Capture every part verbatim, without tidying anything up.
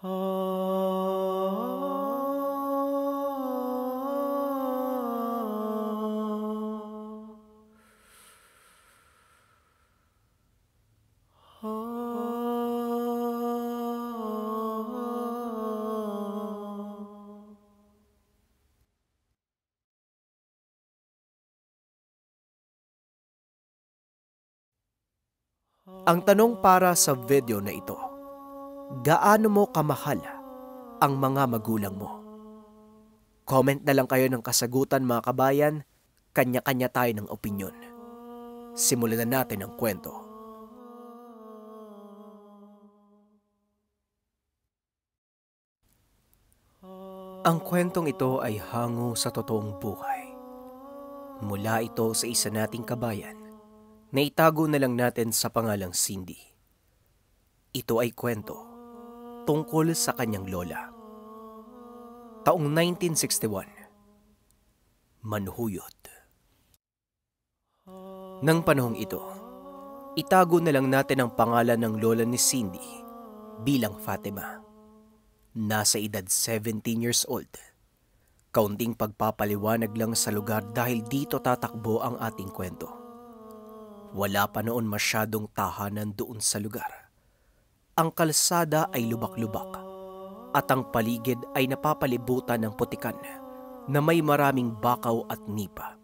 Ang tanong para sa video na ito, gaano mo kamahal ang mga magulang mo? Comment na lang kayo ng kasagutan mga kabayan, kanya-kanya tayo ng opinyon. Simulan na natin ang kwento. Ang kwentong ito ay hango sa totoong buhay. Mula ito sa isa nating kabayan. Naitago na lang natin sa pangalang Cindy. Ito ay kwento tungkol sa kanyang lola. Taong nineteen sixty-one, manhuyot. Nang panahong ito, itago na lang natin ang pangalan ng lola ni Cindy bilang Fatima. Nasa edad seventeen years old. Kaunting pagpapaliwanag lang sa lugar dahil dito tatakbo ang ating kwento. Wala pa noon masyadong tahanan doon sa lugar. Ang kalsada ay lubak-lubak at ang paligid ay napapalibutan ng putikan na may maraming bakaw at nipa.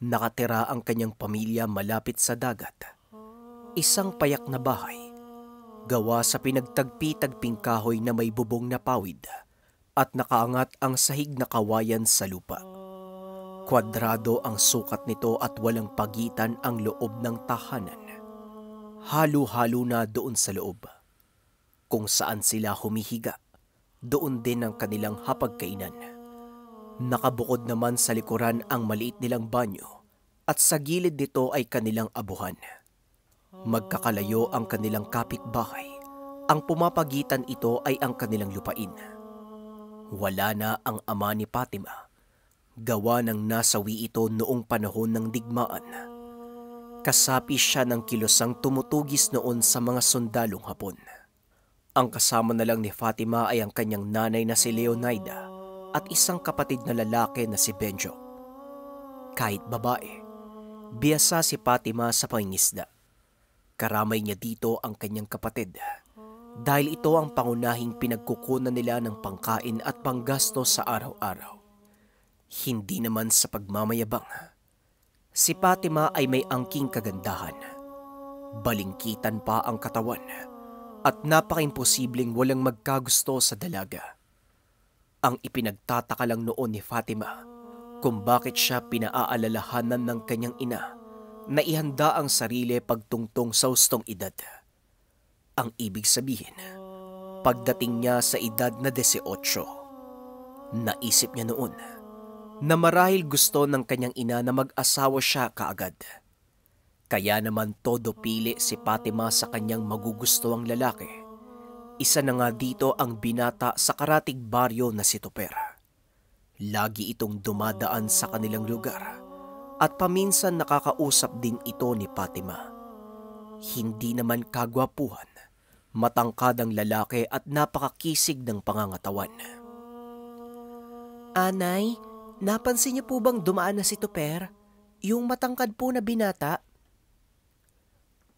Nakatira ang kanyang pamilya malapit sa dagat. Isang payak na bahay, gawa sa pinagtagpi-tagping kahoy na may bubong na pawid at nakaangat ang sahig na kawayan sa lupa. Kwadrado ang sukat nito at walang pagitan ang loob ng tahanan. Halo-halo na doon sa loob. Kung saan sila humihiga, doon din ang kanilang hapagkainan. Nakabukod naman sa likuran ang maliit nilang banyo at sa gilid nito ay kanilang abuhan. Magkakalayo ang kanilang kapitbahay. Ang pumapagitan ito ay ang kanilang lupain. Wala na ang ama ni Fatima. Gawa ng nasawi ito noong panahon ng digmaan. Kasapi siya ng kilosang tumutugis noon sa mga sundalong Hapon. Ang kasama na lang ni Fatima ay ang kanyang nanay na si Leonida at isang kapatid na lalaki na si Benjo. Kahit babae, biyasa si Fatima sa pangingisda. Karamay niya dito ang kanyang kapatid dahil ito ang pangunahing pinagkukunan nila ng pangkain at panggasto sa araw-araw. Hindi naman sa pagmamayabang. Si Fatima ay may angking kagandahan. Balingkitan pa ang katawan at napaka-imposibleng walang magkagusto sa dalaga. Ang ipinagtataka lang noon ni Fatima kung bakit siya pinaaalalahanan ng kanyang ina na ihanda ang sarili pagtungtong sa hustong edad. Ang ibig sabihin, pagdating niya sa edad na eighteen, naisip niya noon na marahil gusto ng kanyang ina na mag-asawa siya kaagad. Kaya naman todo pili si Fatima sa kanyang magugustuhang lalaki. Isa na nga dito ang binata sa karatig baryo na si Topher. Lagi itong dumadaan sa kanilang lugar at paminsan nakakausap din ito ni Fatima. Hindi naman kagwapuhan, matangkad ang lalaki at napakakisig ng pangangatawan. Anay, napansin niyo po bang dumaan na si Topher? Yung matangkad po na binata?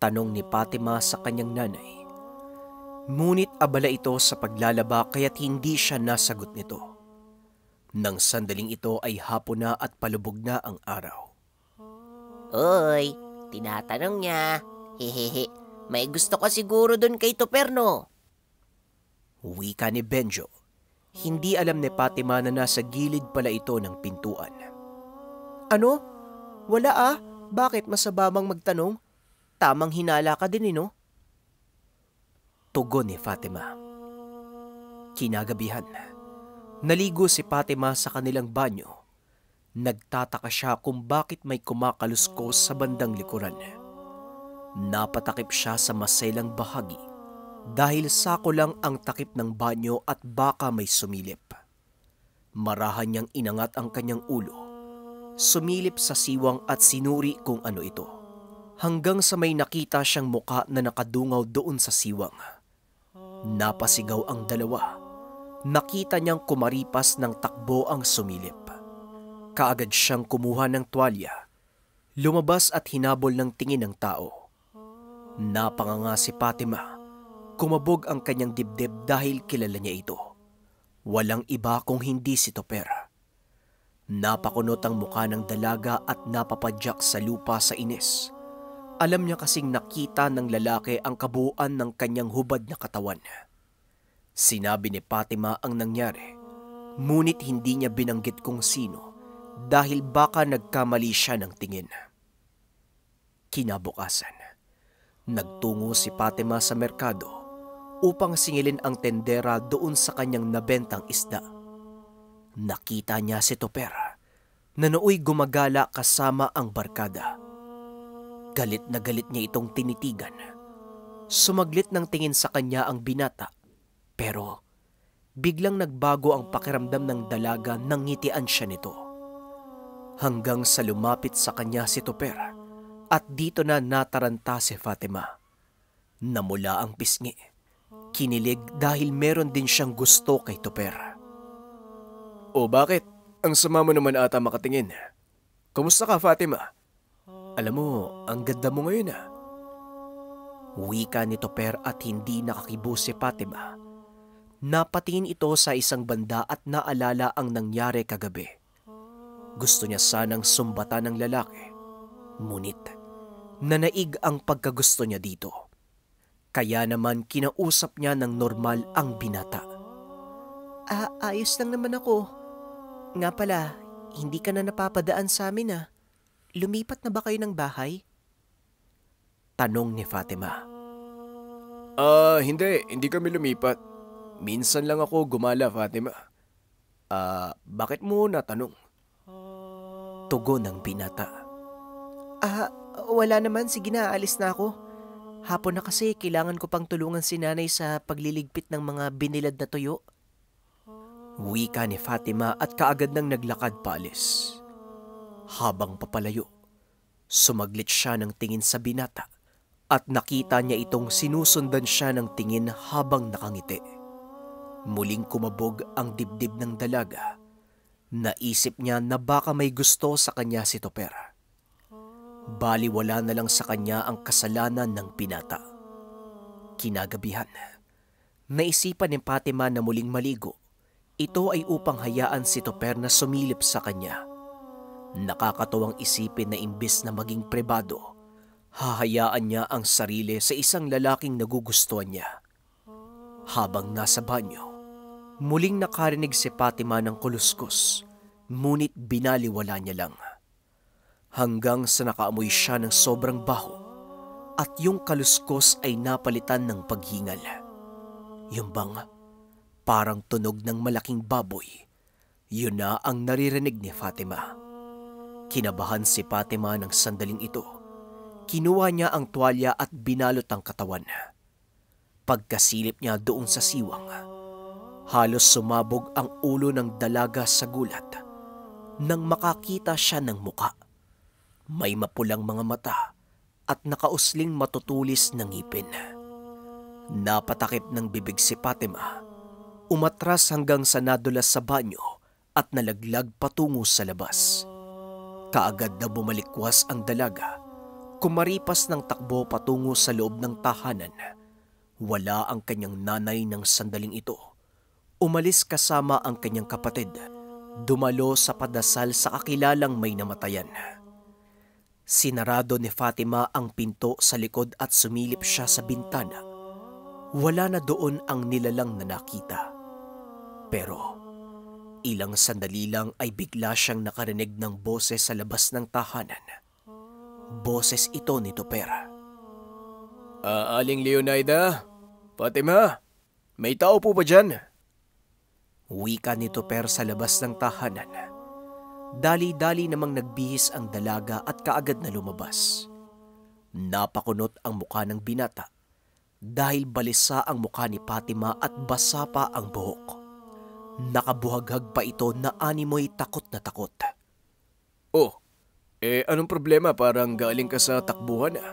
Tanong ni Fatima sa kanyang nanay. Ngunit abala ito sa paglalaba kaya't hindi siya nasagot nito. Nang sandaling ito ay hapon na at palubog na ang araw. Oy, tinatanong niya. Hehehe, may gusto ka siguro dun kay Topher, no? Wika ni Benjo. Hindi alam ni Fatima na nasa gilid pala ito ng pintuan. Ano? Wala ah? Bakit masaba mang magtanong? Tamang hinala ka din, ino? Tugon ni Fatima. Kinagabihan, naligo si Fatima sa kanilang banyo. Nagtataka siya kung bakit may kumakaluskos sa bandang likuran. Napatakip siya sa maselang bahagi. Dahil sako lang ang takip ng banyo at baka may sumilip. Marahan niyang inangat ang kanyang ulo. Sumilip sa siwang at sinuri kung ano ito. Hanggang sa may nakita siyang muka na nakadungaw doon sa siwang. Napasigaw ang dalawa. Nakita niyang kumaripas ng takbo ang sumilip. Kaagad siyang kumuha ng tuwalya. Lumabas at hinabol ng tingin ng tao. Napanganga si Fatima. Kumabog ang kanyang dibdib dahil kilala niya ito. Walang iba kung hindi si Topher. Napakunot ang mukha ng dalaga at napapadyak sa lupa sa inis. Alam niya kasing nakita ng lalaki ang kabuuan ng kanyang hubad na katawan. Sinabi ni Fatima ang nangyari, ngunit hindi niya binanggit kung sino dahil baka nagkamali siya ng tingin. Kinabukasan, nagtungo si Fatima sa merkado upang singilin ang tendera doon sa kanyang nabentang isda. Nakita niya si Topher na nooy gumagala kasama ang barkada. Galit na galit niya itong tinitigan. Sumaglit ng tingin sa kanya ang binata. Pero biglang nagbago ang pakiramdam ng dalaga nang ngitian siya nito. Hanggang sa lumapit sa kanya si Topher at dito na nataranta si Fatima. Namula ang pisngi. Kinilig dahil meron din siyang gusto kay Topher. O bakit? Ang sama mo naman ata makatingin. Kumusta ka, Fatima? Alam mo, ang ganda mo ngayon ah. Wika ni Topher at hindi nakakibo si Fatima. Napatingin ito sa isang banda at naalala ang nangyari kagabi. Gusto niya sanang sumbatan ng lalaki. Ngunit, nanaig ang pagkagusto niya dito. Kaya naman kinausap niya ng normal ang binata. Ah, ayos lang naman ako. Nga pala, hindi ka na napapadaan sa amin ah. Lumipat na ba kayo ng bahay? Tanong ni Fatima. Ah, uh, hindi. Hindi kami lumipat. Minsan lang ako gumala, Fatima. Ah, uh, bakit mo natanong? Tugon ng binata. Ah, wala naman. Sige na, alis na ako. Hapon na kasi, kailangan ko pang tulungan si nanay sa pagliligpit ng mga binilad na tuyo. Wika ni Fatima at kaagad nang naglakad paalis. Habang papalayo, sumaglit siya ng tingin sa binata at nakita niya itong sinusundan siya ng tingin habang nakangiti. Muling kumabog ang dibdib ng dalaga. Naisip niya na baka may gusto sa kanya si Topher. Baliwala na lang sa kanya ang kasalanan ng pinata. Kinagabihan, naisipan ni Fatima na muling maligo. Ito ay upang hayaan si Topher na sumilip sa kanya. Nakakatuwang isipin na imbes na maging pribado, hahayaan niya ang sarili sa isang lalaking nagugustuhan niya. Habang nasa banyo, muling nakarinig si Fatima ng kuluskus, ngunit binaliwala niya lang. Hanggang sa nakaamoy siya ng sobrang baho at yung kaluskus ay napalitan ng paghingal. Yung bang parang tunog ng malaking baboy, yun na ang naririnig ni Fatima. Kinabahan si Fatima ng sandaling ito. Kinuha niya ang tuwalya at binalot ang katawan. Pagkasilip niya doon sa siwang, halos sumabog ang ulo ng dalaga sa gulat nang makakita siya ng muka. May mapulang mga mata at nakausling matutulis ng ngipin. Napatakip ng bibig si Fatima, umatras hanggang sa nadulas sa banyo at nalaglag patungo sa labas. Kaagad na bumalikwas ang dalaga, kumaripas ng takbo patungo sa loob ng tahanan. Wala ang kanyang nanay ng sandaling ito. Umalis kasama ang kanyang kapatid. Dumalo sa padasal sa kakilalang may namatayan. Sinarado ni Fatima ang pinto sa likod at sumilip siya sa bintana. Wala na doon ang nilalang na nakita. Pero ilang sandali lang ay bigla siyang nakarinig ng boses sa labas ng tahanan. Boses ito ni Topher. Ah, Aling Leonida? Fatima, may tao po ba dyan? Wika ni Topher sa labas ng tahanan. Dali-dali namang nagbihis ang dalaga at kaagad na lumabas. Napakunot ang mukha ng binata dahil balisa ang mukha ni Fatima at basa pa ang buhok. Nakabuhaghag pa ito na animoy takot na takot. Oh, eh anong problema? Parang galing ka sa takbuhan ah.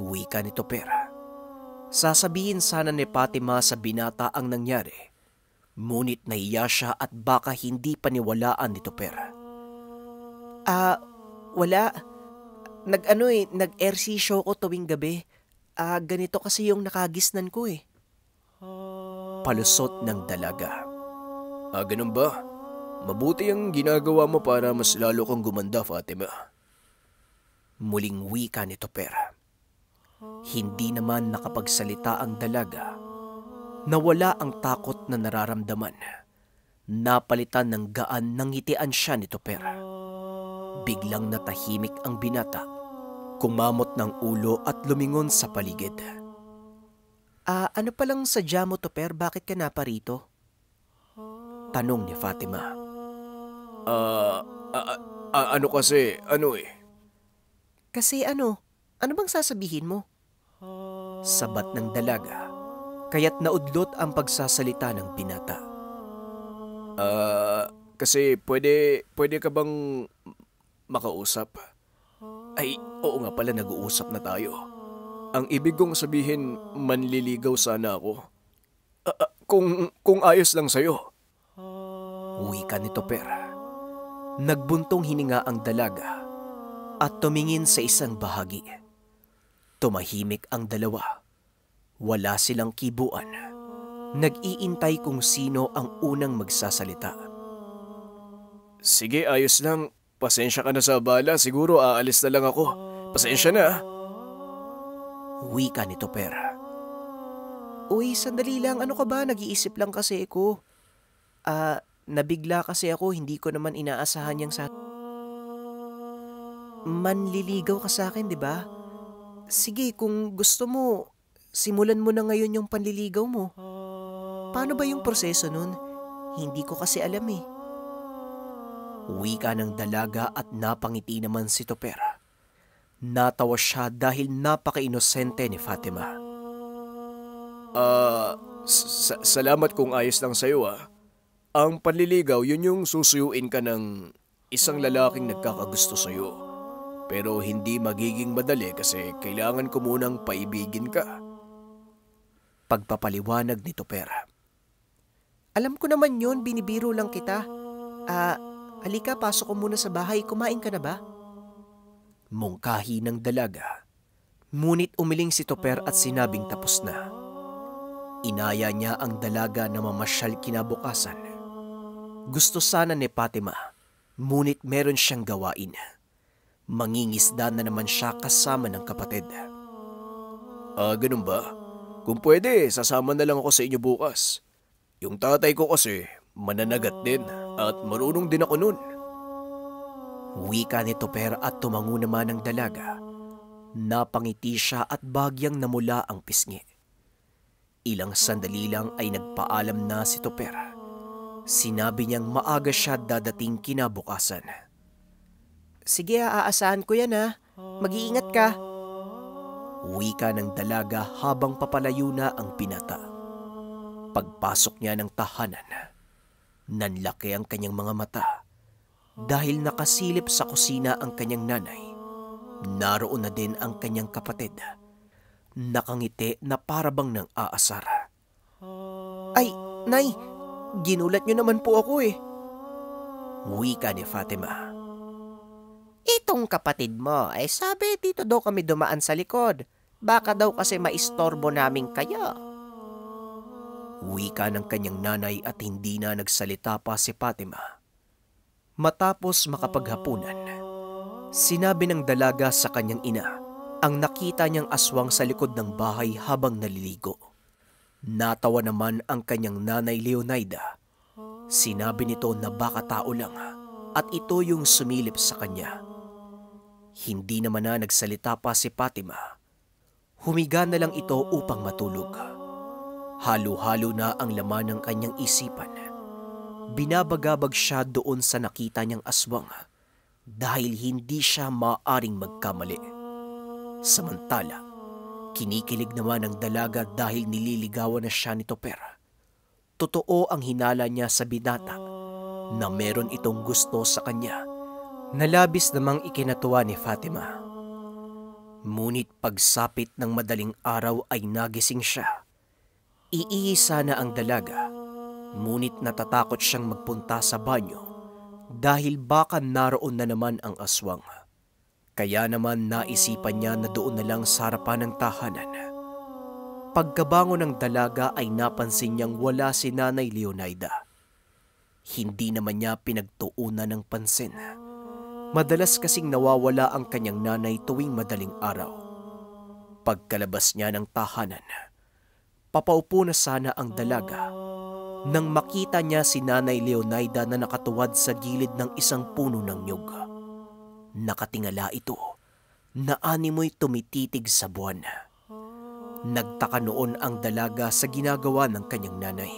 Wika ni Topher. Sasabihin sana ni Fatima sa binata ang nangyari, ngunit nahiya siya at baka hindi paniwalaan ni Topher. Ah, uh, wala. Nag-ano eh, nag-ersisyo ko tuwing gabi. Ah, uh, ganito kasi yung nakagisnan ko eh. Palusot ng dalaga. Ah, ganun ba? Mabuti ang ginagawa mo para mas lalo kang gumanda, Fatima. Muling wika ni Topher. Hindi naman nakapagsalita ang dalaga. Nawala ang takot na nararamdaman. Napalitan ng gaan ng ngitian siya ni Topher. Biglang natahimik ang binata. Kumamot ng ulo at lumingon sa paligid. Ah, ano palang sadya mo, Topher? Bakit ka naparito? Tanong ni Fatima. Ah, uh, uh, ano kasi? Ano eh? Kasi ano? Ano bang sasabihin mo? Sabat ng dalaga, kaya't naudlot ang pagsasalita ng binata. Ah, uh, kasi pwede, pwede ka bang makausap? Ay, oo nga pala, nag-uusap na tayo. Ang ibig kong sabihin, manliligaw sana ako. Uh, uh, kung, kung ayos lang sa'yo. Wika ni Topher. Nagbuntong hininga ang dalaga at tumingin sa isang bahagi. Tumahimik ang dalawa. Wala silang kibuan. Nag-iintay kung sino ang unang magsasalita. Sige, ayos lang. Pasensya ka na sa abala. Siguro aalis na lang ako. Pasensya na. Wika ni Topher. Uy, sandali lang. Ano ka ba? Nag-iisip lang kasi ako. Ah, uh, nabigla kasi ako. Hindi ko naman inaasahan yang sa... Manliligaw ka sa akin, di ba? Sige, kung gusto mo, simulan mo na ngayon yung panliligaw mo. Paano ba yung proseso nun? Hindi ko kasi alam eh. Wika ng dalaga at napangiti naman si Topher. Natawa siya dahil napaka-inosente ni Fatima. Ah, uh, salamat kung ayos lang sa'yo ah. Ang panliligaw, yun yung susuyuin ka ng isang lalaking nagkakagusto sa'yo. Pero hindi magiging madali kasi kailangan ko munang paibigin ka. Pagpapaliwanag ni Topher. Alam ko naman yun, binibiro lang kita. Ah, halika, pasok ko muna sa bahay. Kumain ka na ba? Mungkahi ng dalaga. Ngunit umiling si Topher at sinabing tapos na. Inaya niya ang dalaga na mamasyal kinabukasan. Gusto sana ni Fatima, ngunit meron siyang gawain. Mangingisda na naman siya kasama ng kapatid. Ah, ganun ba? Kung pwede, sasama na lang ako sa inyo bukas. Yung tatay ko kasi, mananagat din at marunong din ako nun. Wika ni Topher at tumango naman ang dalaga. Napangiti siya at bagyang namula ang pisngi. Ilang sandali lang ay nagpaalam na si Topher. Sinabi niyang maaga siya dadating kinabukasan. Sige, aasahan ko yan ha. Mag-iingat ka. Wika ng dalaga habang papalayo na ang binata. Pagpasok niya ng tahanan, nanlaki ang kanyang mga mata. Dahil nakasilip sa kusina ang kanyang nanay, naroon na din ang kanyang kapatid. Nakangiti na parabang ng aasar. Ay, Nay! Ginulat niyo naman po ako eh. Wika ni Fatima. Itong kapatid mo, eh sabi dito daw kami dumaan sa likod. Baka daw kasi maistorbo namin kayo. Wika ng kanyang nanay at hindi na nagsalita pa si Fatima. Matapos makapaghapunan, sinabi ng dalaga sa kanyang ina ang nakita niyang aswang sa likod ng bahay habang naliligo. Natawa naman ang kanyang nanay Leonida. Sinabi nito na baka tao lang at ito yung sumilip sa kanya. Hindi naman na nagsalita pa si Fatima. Humiga na lang ito upang matulog. Halo-halo na ang laman ng kanyang isipan. Binabagabag siya doon sa nakita niyang aswang dahil hindi siya maaring magkamali. Samantala, kinikilig naman ang dalaga dahil nililigawan na siya ni Topher. Totoo ang hinala niya sa binata na meron itong gusto sa kanya. Nalabis namang ikinatuwa ni Fatima. Ngunit pagsapit ng madaling araw ay nagising siya. Iiisa na ang dalaga, ngunit natatakot siyang magpunta sa banyo dahil baka naroon na naman ang aswang. Kaya naman naisipan niya na doon na lang sa harapan ng tahanan. Pagkabango ng dalaga ay napansin niyang wala si Nanay Leonida. Hindi naman niya pinagtuunan ng pansin. Madalas kasing nawawala ang kanyang nanay tuwing madaling araw. Pagkalabas niya ng tahanan, papaupo na sana ang dalaga nang makita niya si Nanay Leonida na nakatuwad sa gilid ng isang puno ng nyug. Nakatingala ito, na animoy tumititig sa buwan. Nagtaka noon ang dalaga sa ginagawa ng kanyang nanay.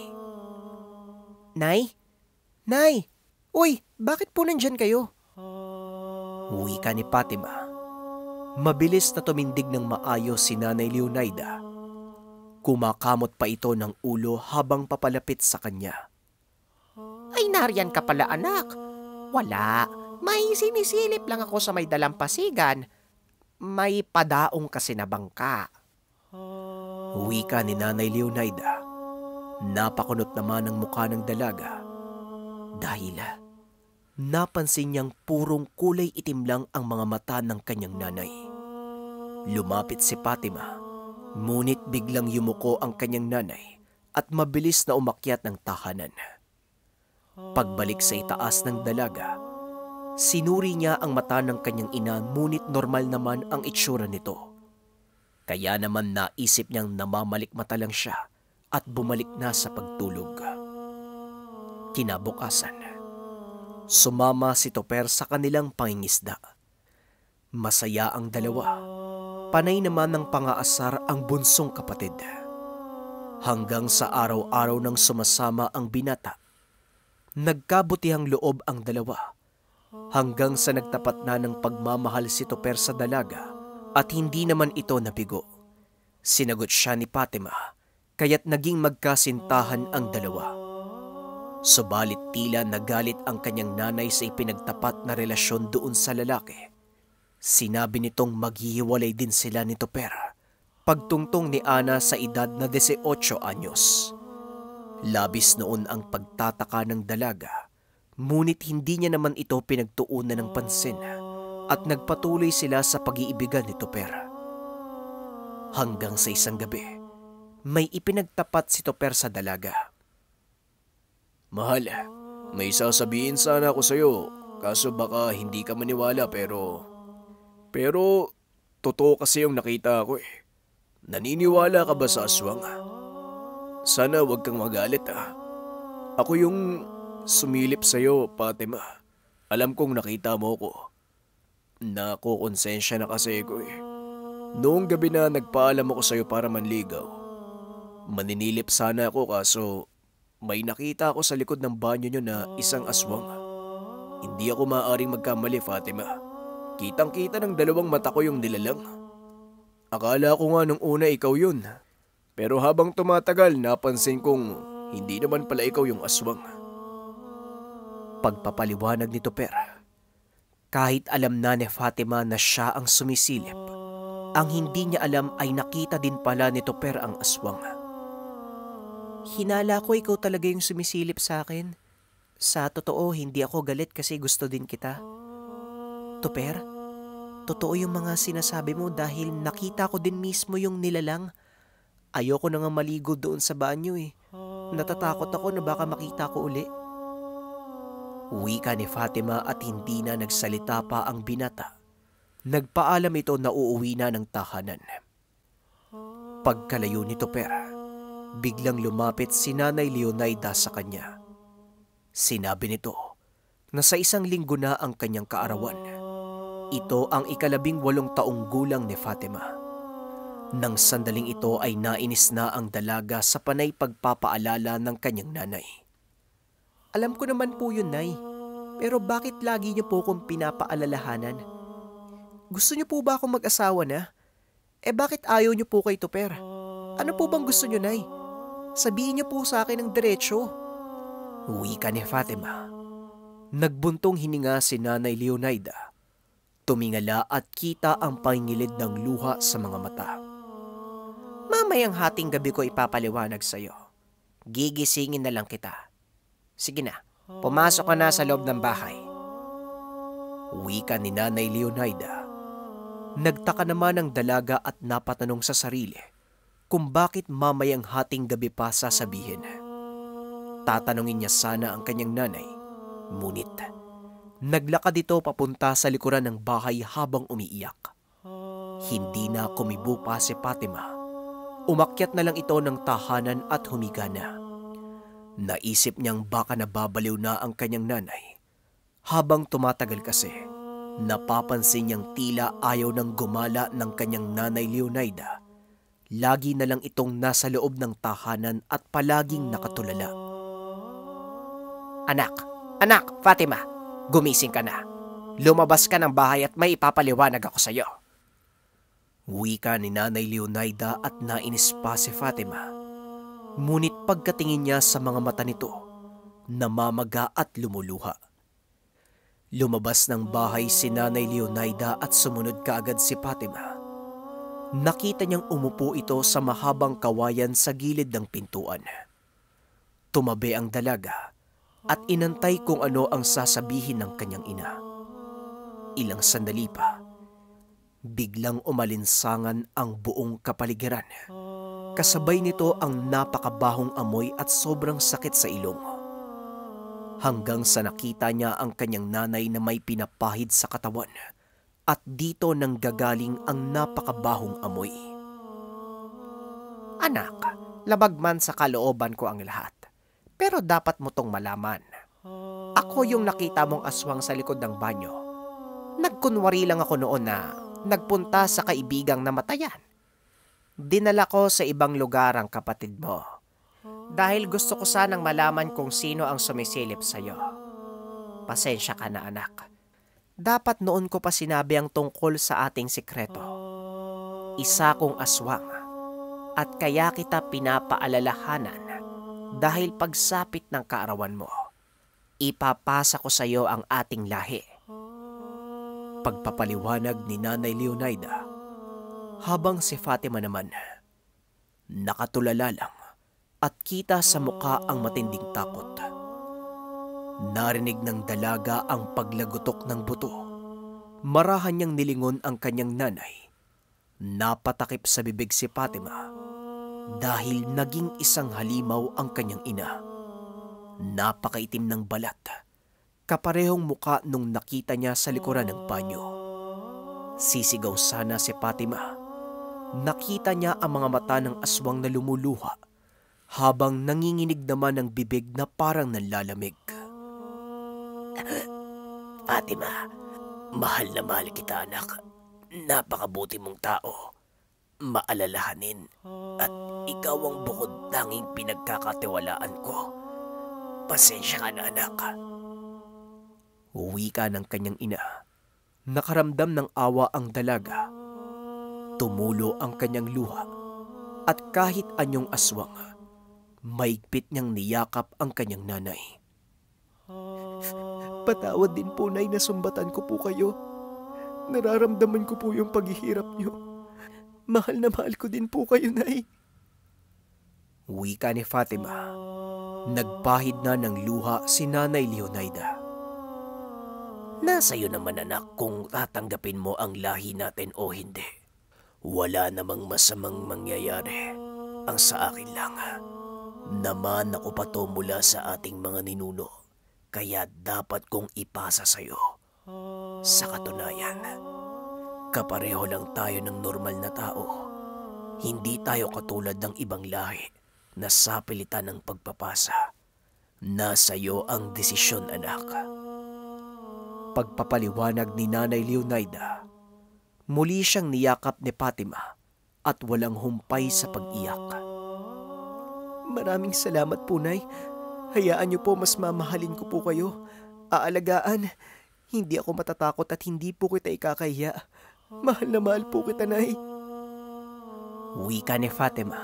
Nay? Nay! Uy, bakit po nandyan kayo? Wika ni Fatima. Mabilis na tumindig ng maayos si Nanay Leonida. Kumakamot pa ito ng ulo habang papalapit sa kanya. Ay, nariyan ka pala, anak. Wala. May sinisilip lang ako sa may dalampasigan. May padaong kasi na bangka. Wika ni Nanay Leonida. Napakunot naman ang mukha ng dalaga. Dahil napansin niyang purong kulay itim lang ang mga mata ng kanyang nanay. Lumapit si Fatima, ngunit biglang yumuko ang kanyang nanay at mabilis na umakyat ng tahanan. Pagbalik sa itaas ng dalaga, sinuri niya ang mata ng kanyang ina ngunit normal naman ang itsura nito. Kaya naman naisip niyang namamalikmata lang siya at bumalik na sa pagtulog. Kinabukasan, sumama si Topher sa kanilang pangingisda. Masaya ang dalawa. Panay naman ng pangaasar ang bunsong kapatid. Hanggang sa araw-araw nang sumasama ang binata, nagkabutihang loob ang dalawa. Hanggang sa nagtapat na ng pagmamahal si Topher sa dalaga at hindi naman ito nabigo. Sinagot siya ni Fatima, kaya't naging magkasintahan ang dalawa. Subalit tila nagalit ang kanyang nanay sa ipinagtapat na relasyon doon sa lalaki. Sinabi nitong maghihiwalay din sila ni Topher pagtungtong ni Ana sa edad na labing-anim anyos. Labis noon ang pagtataka ng dalaga, ngunit hindi niya naman ito pinagtuunan ng pansin at nagpatuloy sila sa pag-iibigan ni Topher. Hanggang sa isang gabi, may ipinagtapat si Topher sa dalaga. Mahal, may sasabihin sana ako sa'yo, kaso baka hindi ka maniwala pero... Pero, totoo kasi yung nakita ko eh. Naniniwala ka ba sa aswang? Sana wag kang magalit ah. Ako yung sumilip sa'yo, Fatima. Alam kong nakita mo ko. Nakukonsensya na kasi ko eh. Noong gabi na nagpaalam ako sa'yo para manligaw. Maninilip sana ako kaso... May nakita ako sa likod ng banyo niyo na isang aswang. Hindi ako maaaring magkamali, Fatima. Kitang-kita ng dalawang mata ko yung nilalang. Akala ko nga nung una ikaw yun. Pero habang tumatagal, napansin kong hindi naman pala ikaw yung aswang. Pagpapaliwanag ni Topher. Kahit alam na ni Fatima na siya ang sumisilip, ang hindi niya alam ay nakita din pala ni Topher ang aswang. Hinala ko ikaw talaga yung sumisilip sa akin. Sa totoo, hindi ako galit kasi gusto din kita. Topher, totoo yung mga sinasabi mo dahil nakita ko din mismo yung nilalang. Ayoko na nga maligo doon sa banyo eh. Natatakot ako na baka makita ko uli. Wika ni Fatima at hindi na nagsalita pa ang binata. Nagpaalam ito na uuwi na ng tahanan. Pagkalayo ni Topher, biglang lumapit si Nanay Leonida sa kanya. Sinabi nito na sa isang linggo na ang kanyang kaarawan. Ito ang ikalabing walong taong gulang ni Fatima. Nang sandaling ito ay nainis na ang dalaga sa panay pagpapaalala ng kanyang nanay. Alam ko naman po yun, Nay. Pero bakit lagi niyo po kong pinapaalalahanan? Gusto niyo po ba akong mag-asawa na? Eh bakit ayaw niyo po kay Topher? Ano po bang gusto niyo, Nay? Sabihin niyo po sa akin ng diretso. Wika ni Fatima. Nagbuntong hininga si Nanay Leonida. Tumingala at kita ang pangingilid ng luha sa mga mata. Mamayang hating gabi ko ipapaliwanag sa'yo. Gigisingin na lang kita. Sige na, pumasok ka na sa loob ng bahay. Wika ni Nanay Leonida. Nagtaka naman ang dalaga at napatanong sa sarili kung bakit mamayang hating gabi pa sasabihin. Tatanungin niya sana ang kanyang nanay, ngunit naglakad ito papunta sa likuran ng bahay habang umiiyak. Hindi na kumibo pa si Fatima. Umakyat na lang ito ng tahanan at humiga na. Naisip niyang baka nababaliw na ang kanyang nanay. Habang tumatagal kasi, napapansin niyang tila ayaw nang gumala ng kanyang Nanay Leonida. Lagi na lang itong nasa loob ng tahanan at palaging nakatulala. Anak! Anak! Fatima! Gumising ka na. Lumabas ka ng bahay at may ipapaliwanag ako sa iyo. Wika ni Nanay Leonida at nainis pa si Fatima. Ngunit pagkatingin niya sa mga mata nito, namamaga at lumuluha. Lumabas ng bahay si Nanay Leonida at sumunod kaagad si Fatima. Nakita niyang umupo ito sa mahabang kawayan sa gilid ng pintuan. Tumabi ang dalaga at inantay kung ano ang sasabihin ng kanyang ina. Ilang sandali pa, biglang umalinsangan ang buong kapaligiran. Kasabay nito ang napakabahong amoy at sobrang sakit sa ilong. Hanggang sa nakita niya ang kanyang nanay na may pinapahid sa katawan at dito nanggagaling ang napakabahong amoy. Anak, labag man sa kalooban ko ang lahat. Pero dapat mo tong malaman. Ako yung nakita mong aswang sa likod ng banyo. Nagkunwari lang ako noon na nagpunta sa kaibigang namatayan. Dinala ko sa ibang lugar ang kapatid mo. Dahil gusto ko sanang malaman kung sino ang sumisilip sa'yo. Pasensya ka na, anak. Dapat noon ko pa sinabi ang tungkol sa ating sikreto. Isa kong aswang. At kaya kita pinapaalalahanan. Dahil pagsapit ng kaarawan mo, ipapasa ko sa iyo ang ating lahi. Pagpapaliwanag ni Nanay Leonida, habang si Fatima naman, nakatulala lang at kita sa mukha ang matinding takot. Narinig ng dalaga ang paglagutok ng buto. Marahan niyang nilingon ang kanyang nanay. Napatakip sa bibig si Fatima. Dahil naging isang halimaw ang kanyang ina. Napakaitim ng balat. Kaparehong muka nung nakita niya sa likuran ng banyo. Sisigaw sana si Fatima. Nakita niya ang mga mata ng aswang na lumuluha habang nanginginig naman ang bibig na parang nanlalamig. Fatima, mahal na mahal kita anak. Napakabuti mong tao. Maalalahanin at ikaw ang bukod tanging pinagkakatiwalaan ko. Pasensya ka na anak. Uwi ka ng kanyang ina. Nakaramdam ng awa ang dalaga. Tumulo ang kanyang luha at kahit anyong aswang, maigpit niyang niyakap ang kanyang nanay. Patawad din po nay na sumbatan ko po kayo. Nararamdaman ko po yung paghihirap niyo. Mahal na mahal ko din po kayo, Nay. Wika ni Fatima. Nagpahid na ng luha si Nanay Leonida. Nasa iyo naman anak kung tatanggapin mo ang lahi natin o hindi. Wala namang masamang mangyayari. Ang sa akin lang. Naman ako pa to mula sa ating mga ninuno. Kaya dapat kong ipasa sa iyo. Sa katunayan. Kapareho lang tayo ng normal na tao. Hindi tayo katulad ng ibang lahi na sapilitan ng pagpapasa. Nasa iyo ang desisyon, anak. Pagpapaliwanag ni Nanay Leonida, muli siyang niyakap ni Fatima at walang humpay sa pag-iyak. Maraming salamat po, Nay. Hayaan niyo po mas mamahalin ko po kayo. Aalagaan, hindi ako matatakot at hindi po kita ikakahiya. Mahal na mahal po kita, Nay. Wika ni Fatima.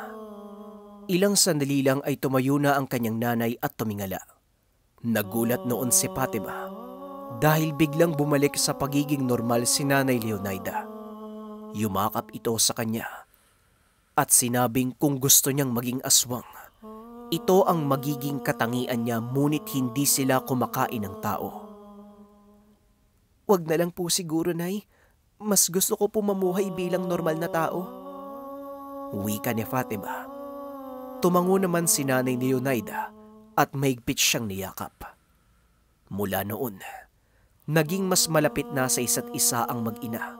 Ilang sandali lang ay tumayo na ang kanyang nanay at tumingala. Nagulat noon si Fatima dahil biglang bumalik sa pagiging normal si Nanay Leonida. Yumakap ito sa kanya at sinabing kung gusto niyang maging aswang, ito ang magiging katangian niya ngunit hindi sila kumakain ng tao. Wag na lang po siguro, Nay. Mas gusto ko po mamuhay bilang normal na tao. Wika ni Fatima. Tumango naman si Nanay ni Leonida at mahigpit siyang niyakap. Mula noon, naging mas malapit na sa isa't isa ang mag-ina.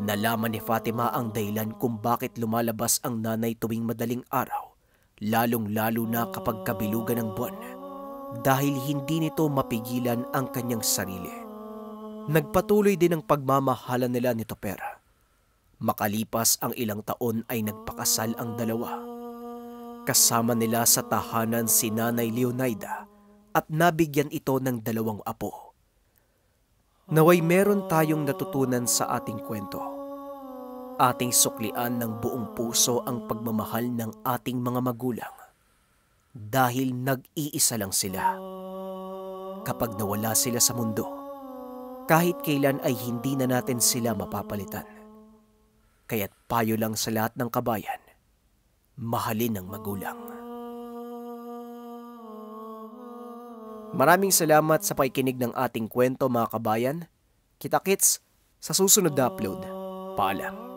Nalaman ni Fatima ang dahilan kung bakit lumalabas ang nanay tuwing madaling araw, lalong-lalo na kapag kabilugan ng buwan, dahil hindi nito mapigilan ang kanyang sarili. Nagpatuloy din ang pagmamahalan nila ni Topher. Makalipas ang ilang taon ay nagpakasal ang dalawa. Kasama nila sa tahanan si Nanay Leonida at nabigyan ito ng dalawang apo. Naway meron tayong natutunan sa ating kwento. Ating suklian ng buong puso ang pagmamahal ng ating mga magulang dahil nag-iisa lang sila. Kapag nawala sila sa mundo, kahit kailan ay hindi na natin sila mapapalitan. Kaya't payo lang sa lahat ng kabayan, mahalin ang magulang. Maraming salamat sa pakikinig ng ating kwento, mga kabayan. Kita-kits sa susunod na upload. Paalam.